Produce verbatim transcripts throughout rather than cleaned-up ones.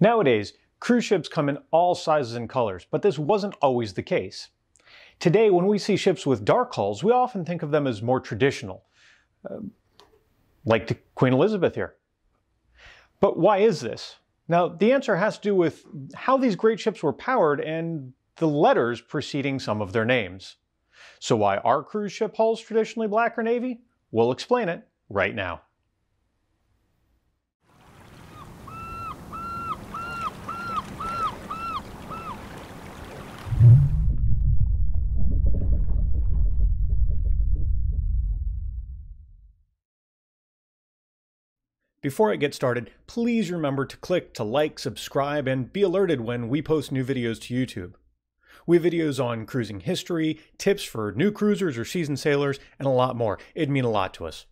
Nowadays, cruise ships come in all sizes and colors, but this wasn't always the case. Today, when we see ships with dark hulls, we often think of them as more traditional, uh, like the Queen Elizabeth here. But why is this? Now, the answer has to do with how these great ships were powered and the letters preceding some of their names. So why are cruise ship hulls traditionally black or navy? We'll explain it right now. Before I get started, please remember to click to like, subscribe, and be alerted when we post new videos to YouTube. We have videos on cruising history, tips for new cruisers or seasoned sailors, and a lot more. It'd mean a lot to us.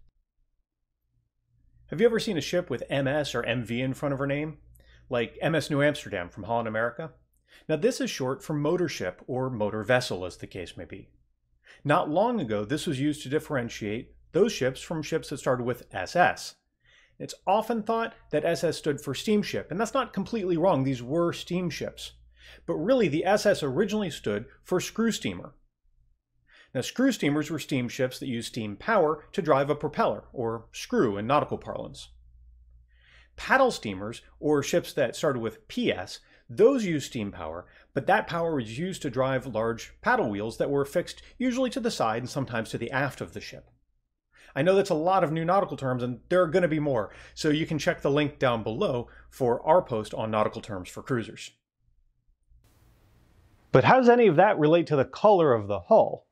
Have you ever seen a ship with M S or M V in front of her name? Like M S New Amsterdam from Holland America? Now this is short for motor ship or motor vessel, as the case may be. Not long ago, this was used to differentiate those ships from ships that started with S S. It's often thought that S S stood for steamship, and that's not completely wrong. These were steamships. But really, the S S originally stood for screw steamer. Now, screw steamers were steamships that used steam power to drive a propeller, or screw in nautical parlance. Paddle steamers, or ships that started with P S, those used steam power, but that power was used to drive large paddle wheels that were fixed usually to the side and sometimes to the aft of the ship. I know that's a lot of new nautical terms, and there are going to be more, so you can check the link down below for our post on nautical terms for cruisers. But how does any of that relate to the color of the hull?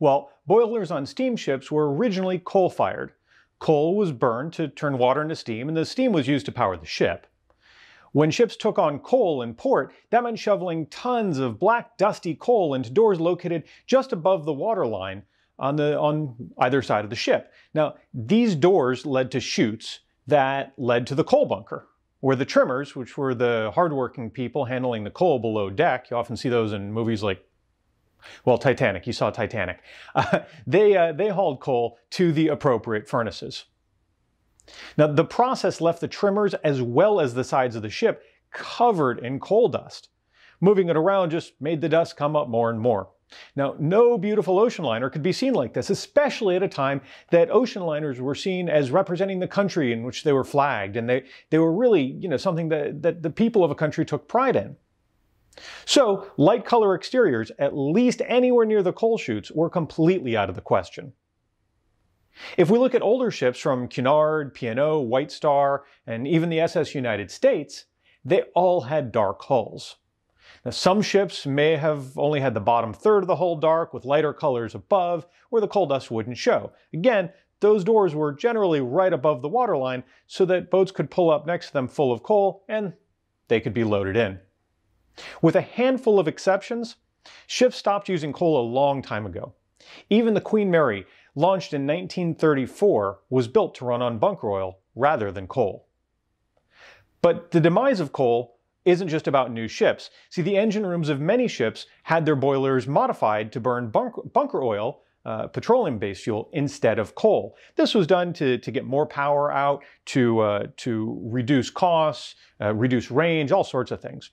Well, boilers on steamships were originally coal-fired. Coal was burned to turn water into steam, and the steam was used to power the ship. When ships took on coal in port, that meant shoveling tons of black, dusty coal into doors located just above the waterline, On, the, on either side of the ship. Now, these doors led to chutes that led to the coal bunker, where the trimmers, which were the hardworking people handling the coal below deck, you often see those in movies like, well, Titanic, you saw Titanic, uh, they, uh, they hauled coal to the appropriate furnaces. Now, the process left the trimmers as well as the sides of the ship covered in coal dust. Moving it around just made the dust come up more and more. Now, no beautiful ocean liner could be seen like this, especially at a time that ocean liners were seen as representing the country in which they were flagged, and they, they were really, you know, something that, that the people of a country took pride in. So, light color exteriors, at least anywhere near the coal chutes, were completely out of the question. If we look at older ships from Cunard, P and O, White Star, and even the S S United States, they all had dark hulls. Now, some ships may have only had the bottom third of the hull dark with lighter colors above where the coal dust wouldn't show. Again, those doors were generally right above the waterline so that boats could pull up next to them full of coal and they could be loaded in. With a handful of exceptions, ships stopped using coal a long time ago. Even the Queen Mary, launched in nineteen thirty-four, was built to run on bunker oil rather than coal. But the demise of coal isn't just about new ships. See, the engine rooms of many ships had their boilers modified to burn bunk bunker oil, uh, petroleum-based fuel, instead of coal. This was done to, to get more power out, to, uh, to reduce costs, uh, reduce range, all sorts of things.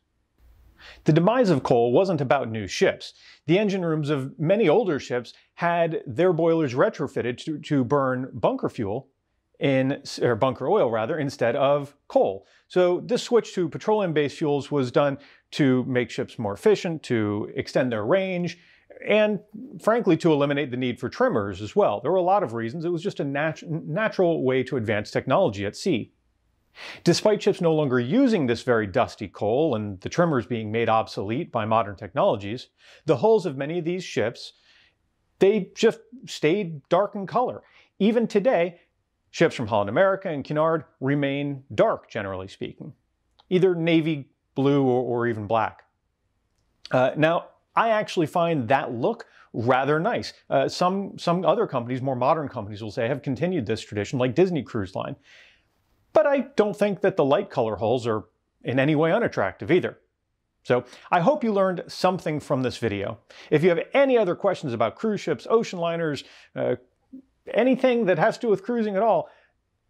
The demise of coal wasn't about new ships. The engine rooms of many older ships had their boilers retrofitted to, to burn bunker fuel, In, or bunker oil rather, instead of coal. So this switch to petroleum-based fuels was done to make ships more efficient, to extend their range, and frankly to eliminate the need for trimmers as well. There were a lot of reasons. It was just a nat natural way to advance technology at sea. Despite ships no longer using this very dusty coal and the trimmers being made obsolete by modern technologies, the hulls of many of these ships, they just stayed dark in color. Even today, ships from Holland America and Cunard remain dark, generally speaking, either navy blue or, or even black. Uh, now, I actually find that look rather nice. Uh, some, some other companies, more modern companies will say, have continued this tradition, like Disney Cruise Line. But I don't think that the light color hulls are in any way unattractive either. So I hope you learned something from this video. If you have any other questions about cruise ships, ocean liners, uh, anything that has to do with cruising at all,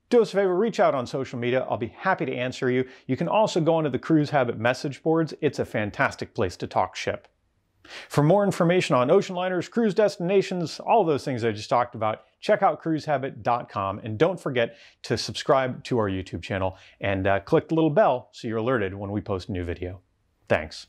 Do us a favor, reach out on social media. I'll be happy to answer you. You can also go onto the Cruise Habit message boards. It's a fantastic place to talk ship. For more information on ocean liners, cruise destinations, all those things I just talked about, check out cruise habit dot com, and don't forget to subscribe to our YouTube channel and uh, click the little bell so you're alerted when we post a new video. Thanks.